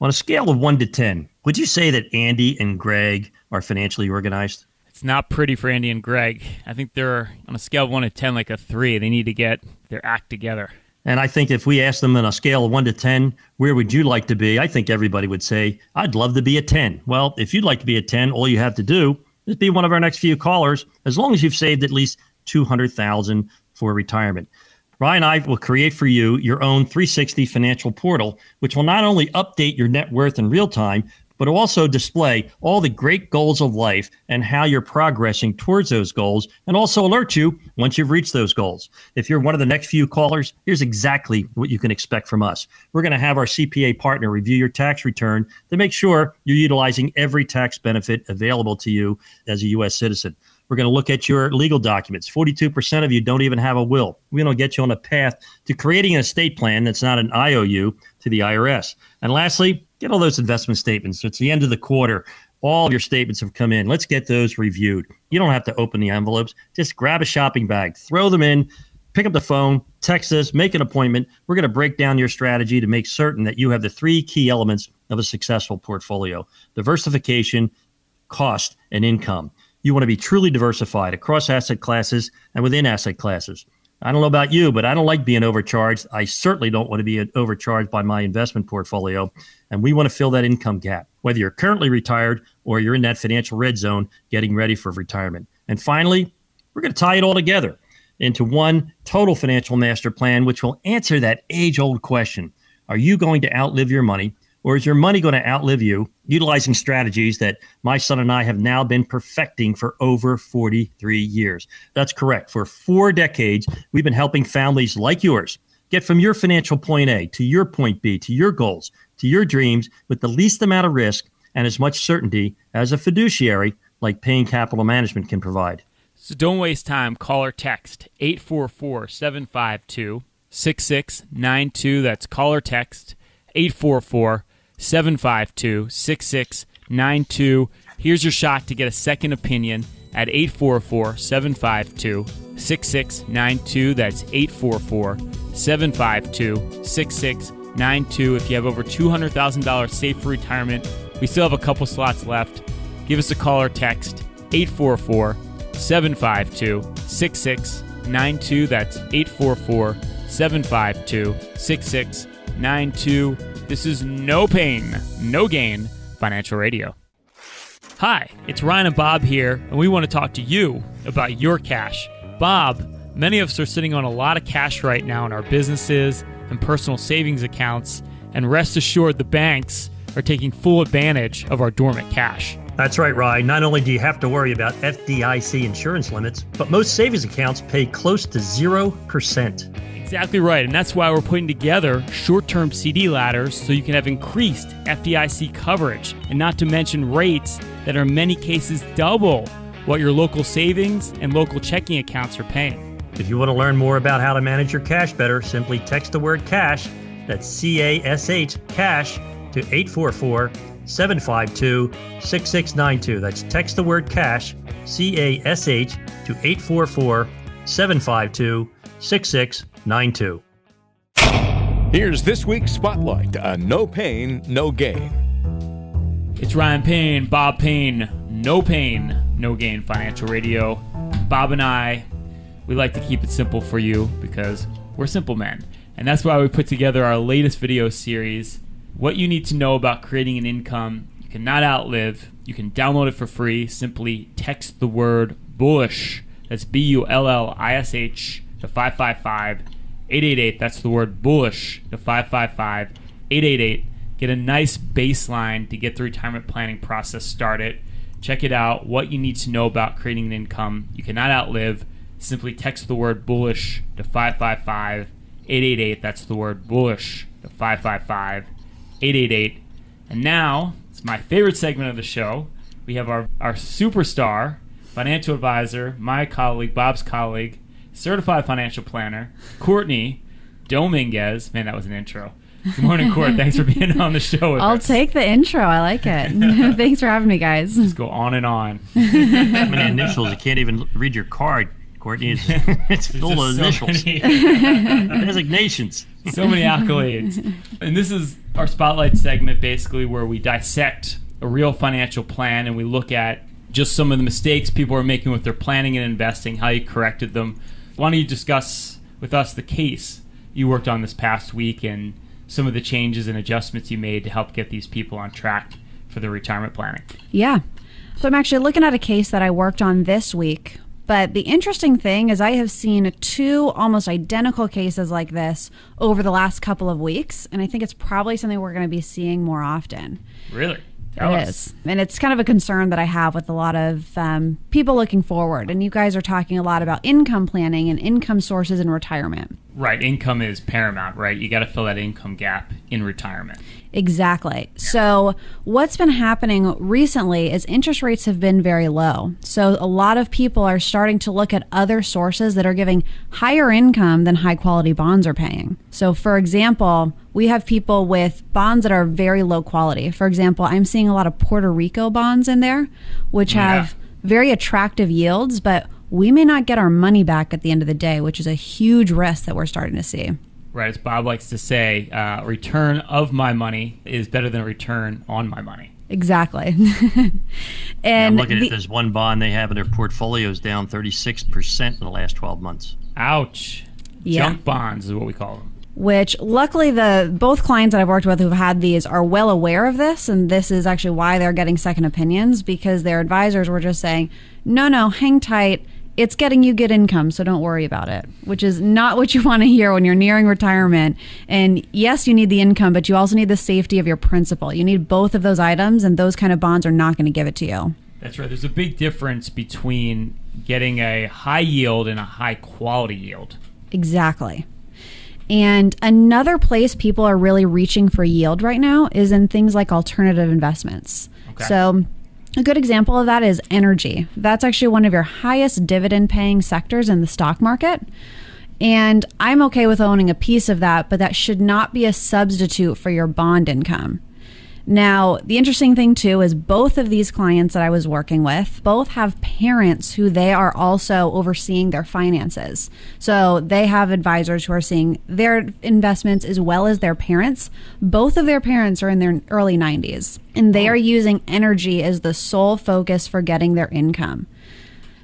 On a scale of one to ten, would you say that Andy and Greg are financially organized? It's not pretty for Andy and Greg. I think they're, on a scale of one to ten, like a three. They need to get their act together. And I think if we asked them on a scale of one to ten, where would you like to be? I think everybody would say, I'd love to be a ten. Well, if you'd like to be a ten, all you have to do is be one of our next few callers, as long as you've saved at least two hundred thousand dollars for retirement. Ryan and I will create for you your own three sixty financial portal, which will not only update your net worth in real time, but also display all the great goals of life and how you're progressing towards those goals, and also alert you once you've reached those goals. If you're one of the next few callers, here's exactly what you can expect from us. We're going to have our C P A partner review your tax return to make sure you're utilizing every tax benefit available to you as a U S citizen. We're going to look at your legal documents. forty-two percent of you don't even have a will. We're going to get you on a path to creating an estate plan that's not an I O U to the I R S. And lastly, get all those investment statements. It's the end of the quarter. All of your statements have come in. Let's get those reviewed. You don't have to open the envelopes. Just grab a shopping bag, throw them in, pick up the phone, text us, make an appointment. We're going to break down your strategy to make certain that you have the three key elements of a successful portfolio: diversification, cost, and income. You want to be truly diversified across asset classes and within asset classes. I don't know about you, but I don't like being overcharged. I certainly don't want to be overcharged by my investment portfolio, and we want to fill that income gap, whether you're currently retired or you're in that financial red zone getting ready for retirement. And finally, we're going to tie it all together into one total financial master plan, which will answer that age-old question. Are you going to outlive your money, or is your money going to outlive you, utilizing strategies that my son and I have now been perfecting for over forty-three years? That's correct. For four decades, we've been helping families like yours get from your financial point A to your point B, to your goals, to your dreams, with the least amount of risk and as much certainty as a fiduciary like Payne Capital Management can provide. So don't waste time. Call or text eight four four, seven five two, six six nine two. That's call or text eight four four, seven five two, six six nine two. Here's your shot to get a second opinion at eight four four, seven five two, six six nine two. That's eight four four, seven five two, six six nine two. If you have over two hundred thousand dollars saved for retirement, we still have a couple slots left. Give us a call or text eight four four, seven five two, six six nine two. That's eight four four, seven five two, six six nine two. This is No Payne, No Gain Financial Radio. Hi, it's Ryan and Bob here, and we want to talk to you about your cash. Bob, many of us are sitting on a lot of cash right now in our businesses and personal savings accounts, and rest assured the banks are taking full advantage of our dormant cash. That's right, Ryan. Not only do you have to worry about F D I C insurance limits, but most savings accounts pay close to zero percent. Exactly right, and that's why we're putting together short-term C D ladders so you can have increased F D I C coverage, and not to mention rates that are in many cases double what your local savings and local checking accounts are paying. If you want to learn more about how to manage your cash better, simply text the word CASH, that's C A S H, CASH, to eight four four, seven five two, six six nine two. That's text the word CASH, C A S H, to eight four four, seven five two, six six nine two. Here's this week's Spotlight on No Payne, No Gain. It's Ryan Payne, Bob Payne, No Payne, No Gain Financial Radio. Bob and I, we like to keep it simple for you because we're simple men. And that's why we put together our latest video series, What You Need to Know About Creating an Income You Cannot Outlive. You can download it for free. Simply text the word BULLISH, that's B U L L I S H, to five five five, eight eight eight. That's the word BULLISH to five five five, eight eight eight. Get a nice baseline to get the retirement planning process started. Check it out, What You Need to Know About Creating an Income You Cannot Outlive. Simply text the word BULLISH to five five five, eight eight eight. That's the word BULLISH to five five five, eight eight eight. And now, it's my favorite segment of the show. We have our, our superstar financial advisor, my colleague, Bob's colleague, certified financial planner, Courtney Dominguez. Man, that was an intro. Good morning, Court. Thanks for being on the show with I'll us. I'll take the intro. I like it. Thanks for having me, guys. Just go on and on. How many initials? You can't even read your card, Courtney. It's, it's full of so initials. Designations. So many accolades. And this is our Spotlight segment, basically, where we dissect a real financial plan and we look at just some of the mistakes people are making with their planning and investing, how you corrected them. Why don't you discuss with us the case you worked on this past week and some of the changes and adjustments you made to help get these people on track for their retirement planning? Yeah. So I'm actually looking at a case that I worked on this week. But the interesting thing is I have seen two almost identical cases like this over the last couple of weeks. And I think it's probably something we're going to be seeing more often. Really? It is. And it's kind of a concern that I have with a lot of um, people looking forward. And you guys are talking a lot about income planning and income sources in retirement. Right. Income is paramount, right? You got to fill that income gap in retirement. Exactly. So what's been happening recently is interest rates have been very low. So a lot of people are starting to look at other sources that are giving higher income than high quality bonds are paying. So for example, we have people with bonds that are very low quality. For example, I'm seeing a lot of Puerto Rico bonds in there, which have yeah. very attractive yields, but we may not get our money back at the end of the day, which is a huge risk that we're starting to see. Right, as Bob likes to say, uh, return of my money is better than return on my money. Exactly. and yeah, I'm looking the, at this one bond they have in their portfolios down thirty-six percent in the last twelve months. Ouch. Yeah. Junk bonds is what we call them. Which luckily the both clients that I've worked with who've had these are well aware of this, and this is actually why they're getting second opinions, because their advisors were just saying, no, no, hang tight. It's getting you good income, so don't worry about it, which is not what you want to hear when you're nearing retirement. And yes, you need the income, but you also need the safety of your principal. You need both of those items, and those kind of bonds are not going to give it to you. That's right. There's a big difference between getting a high yield and a high quality yield. Exactly. And another place people are really reaching for yield right now is in things like alternative investments. Okay. So a good example of that is energy. That's actually one of your highest dividend paying sectors in the stock market. And I'm okay with owning a piece of that, but that should not be a substitute for your bond income. Now, the interesting thing, too, is both of these clients that I was working with both have parents who they are also overseeing their finances. So they have advisors who are seeing their investments as well as their parents. Both of their parents are in their early nineties, and they are using energy as the sole focus for getting their income.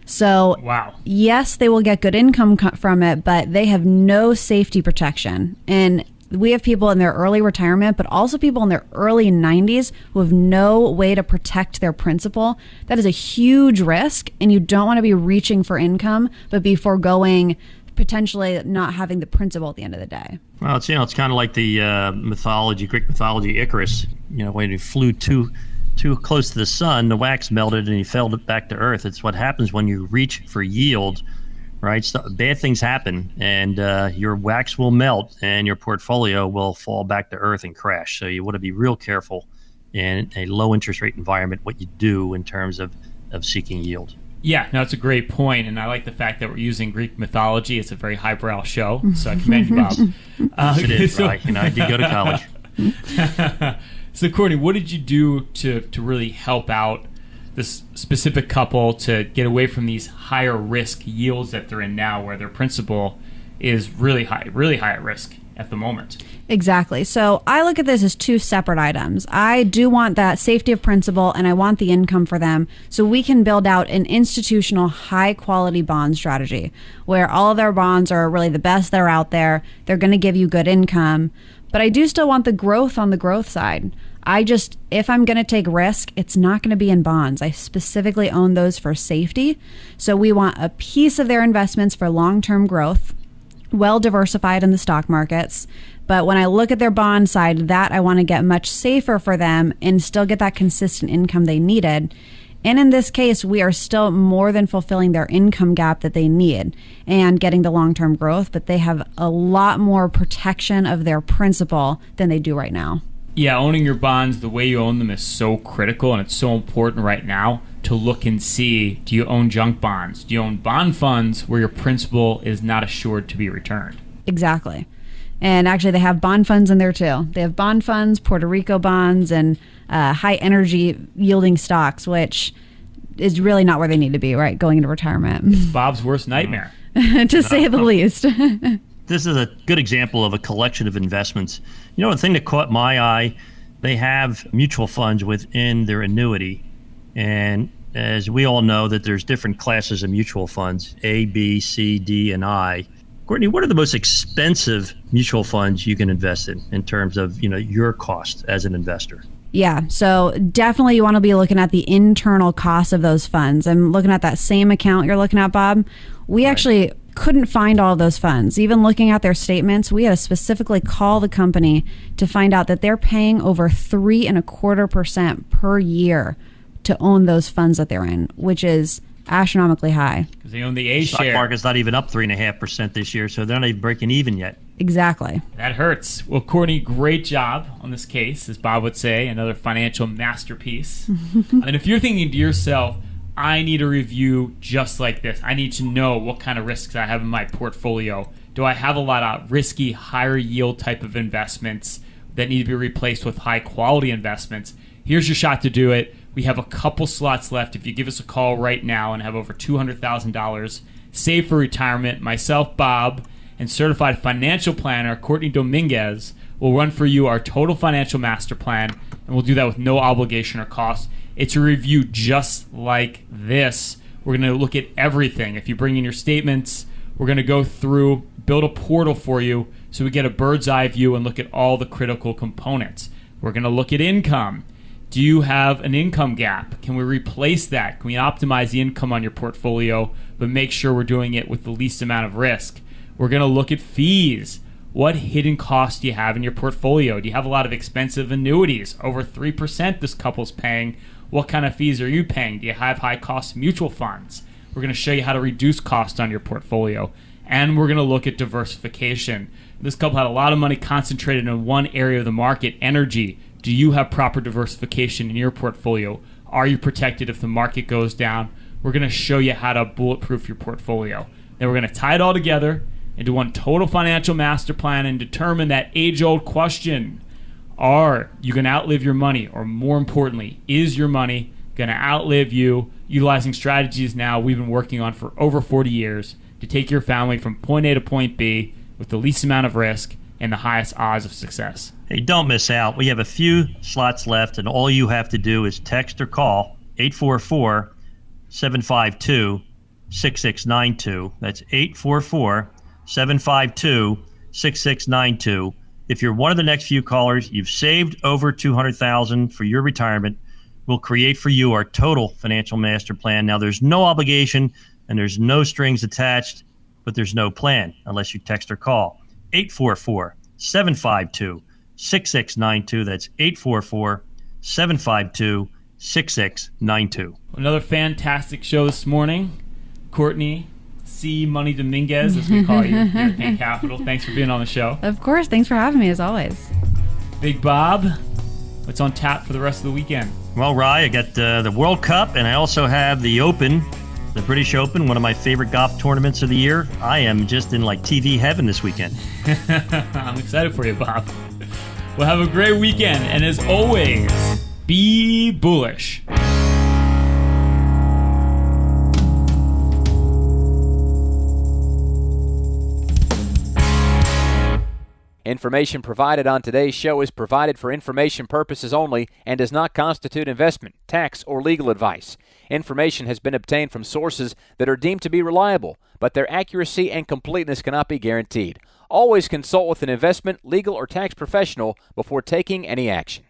So, wow. Yes, they will get good income co- from it, but they have no safety protection. And we have people in their early retirement, but also people in their early nineties who have no way to protect their principal. That is a huge risk, and you don't want to be reaching for income, but be foregoing potentially not having the principal at the end of the day. Well, it's, you know, it's kind of like the uh, mythology, Greek mythology, Icarus, you know, when he flew too too close to the sun, the wax melted and he fell back to earth. It's what happens when you reach for yield. Right, so bad things happen, and uh, your wax will melt, and your portfolio will fall back to earth and crash. So you want to be real careful in a low interest rate environment what you do in terms of, of seeking yield. Yeah, no, it's a great point, and I like the fact that we're using Greek mythology. It's a very highbrow show, so I commend you, Bob. Uh, yes, it is, so- right? You know, I did go to college. So, Courtney, what did you do to to really help out this specific couple to get away from these higher risk yields that they're in now, where their principal is really high, really high at risk at the moment? Exactly. So I look at this as two separate items. I do want that safety of principal, and I want the income for them, so we can build out an institutional high quality bond strategy where all of their bonds are really the best that are out there. They're going to give you good income, but I do still want the growth on the growth side. I just, if I'm going to take risk, it's not going to be in bonds. I specifically own those for safety. So we want a piece of their investments for long-term growth, well diversified in the stock markets. But when I look at their bond side, that I want to get much safer for them and still get that consistent income they needed. And in this case, we are still more than fulfilling their income gap that they need and getting the long-term growth, but they have a lot more protection of their principal than they do right now. Yeah, owning your bonds, the way you own them is so critical, and it's so important right now to look and see, do you own junk bonds? Do you own bond funds where your principal is not assured to be returned? Exactly. And actually, they have bond funds in there, too. They have bond funds, Puerto Rico bonds, and uh, high-energy yielding stocks, which is really not where they need to be, right, going into retirement. It's Bob's worst nightmare. To say the least. This is a good example of a collection of investments. You know, the thing that caught my eye, they have mutual funds within their annuity. And as we all know, that there's different classes of mutual funds, A, B, C, D, and I. Courtney, what are the most expensive mutual funds you can invest in, in terms of, you know, your cost as an investor? Yeah, so definitely you want to be looking at the internal cost of those funds. I'm looking at that same account you're looking at, Bob. We right. actually... couldn't find all of those funds. Even looking at their statements, we had to specifically call the company to find out that they're paying over three and a quarter percent per year to own those funds that they're in, which is astronomically high. Because they own the A share. The stock market's not even up three and a half percent this year, so they're not even breaking even yet. Exactly. That hurts. Well, Courtney, great job on this case, as Bob would say, another financial masterpiece. And if you're thinking to yourself, I need a review just like this, I need to know what kind of risks I have in my portfolio. Do I have a lot of risky, higher yield type of investments that need to be replaced with high quality investments? Here's your shot to do it. We have a couple slots left. If you give us a call right now and have over two hundred thousand dollars saved for retirement, myself, Bob, and certified financial planner Courtney Dominguez will run for you our total financial master plan, and we'll do that with no obligation or cost. It's a review just like this. We're going to look at everything. If you bring in your statements, we're going to go through, build a portal for you so we get a bird's eye view and look at all the critical components. We're going to look at income. Do you have an income gap? Can we replace that? Can we optimize the income on your portfolio, but make sure we're doing it with the least amount of risk? We're going to look at fees. What hidden costs do you have in your portfolio? Do you have a lot of expensive annuities? Over three percent this couple's paying. What kind of fees are you paying? Do you have high-cost mutual funds? We're going to show you how to reduce costs on your portfolio. And we're going to look at diversification. This couple had a lot of money concentrated in one area of the market, energy. Do you have proper diversification in your portfolio? Are you protected if the market goes down? We're going to show you how to bulletproof your portfolio. Then we're going to tie it all together into one total financial master plan and determine that age-old question. are you going to outlive your money? Or more importantly, is your money going to outlive you, utilizing strategies now we've been working on for over forty years to take your family from point A to point B with the least amount of risk and the highest odds of success? Hey, don't miss out. We have a few slots left, and all you have to do is text or call eight four four, seven five two, six six nine two. That's eight four four, seven five two, six six nine two. If you're one of the next few callers, you've saved over two hundred thousand dollars for your retirement. We'll create for you our total financial master plan. Now, there's no obligation and there's no strings attached, but there's no plan unless you text or call eight four four, seven five two, six six nine two. That's eight four four, seven five two, six six nine two. Another fantastic show this morning. Courtney C. Money Dominguez, as we call you here at Payne Capital. Thanks for being on the show. Of course. Thanks for having me, as always. Big Bob, what's on tap for the rest of the weekend? Well, Rye, I got uh, the World Cup, and I also have the Open, the British Open, one of my favorite golf tournaments of the year. I am just in, like, T V heaven this weekend. I'm excited for you, Bob. Well, have a great weekend, and as always, be bullish. Information provided on today's show is provided for information purposes only and does not constitute investment, tax, or legal advice. Information has been obtained from sources that are deemed to be reliable, but their accuracy and completeness cannot be guaranteed. Always consult with an investment, legal, or tax professional before taking any action.